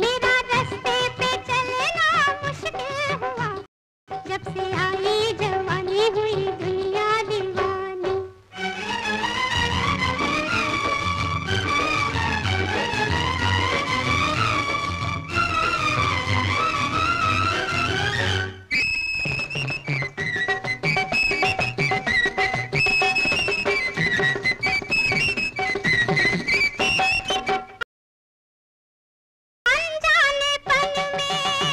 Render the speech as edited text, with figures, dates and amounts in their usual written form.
मेरा रास्ते पे चलना मुश्किल हुआ, जब से आई जवानी हुई दुनिया दीवानी। जाने पल में